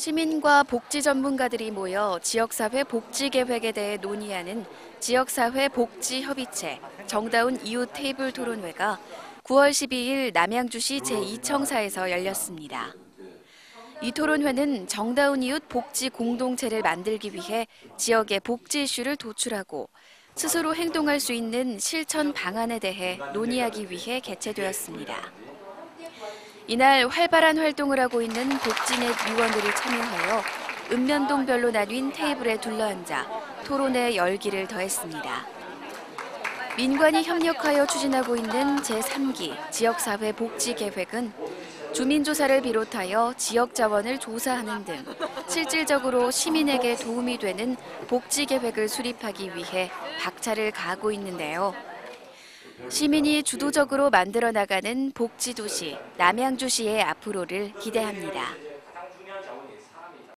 시민과 복지 전문가들이 모여 지역사회 복지계획에 대해 논의하는 지역사회 복지협의체 정다운 이웃 테이블 토론회가 9월 12일 남양주시 제2청사에서 열렸습니다. 이 토론회는 정다운 이웃 복지 공동체를 만들기 위해 지역의 복지 이슈를 도출하고 스스로 행동할 수 있는 실천 방안에 대해 논의하기 위해 개최되었습니다. 이날 활발한 활동을 하고 있는 복지넷 위원들이 참여하여 읍면동별로 나뉜 테이블에 둘러앉아 토론의 열기를 더했습니다. 민관이 협력하여 추진하고 있는 제3기 지역사회 복지계획은 주민조사를 비롯하여 지역자원을 조사하는 등 실질적으로 시민에게 도움이 되는 복지계획을 수립하기 위해 박차를 가하고 있는데요. 시민이 주도적으로 만들어 나가는 복지도시 남양주시의 앞으로를 기대합니다.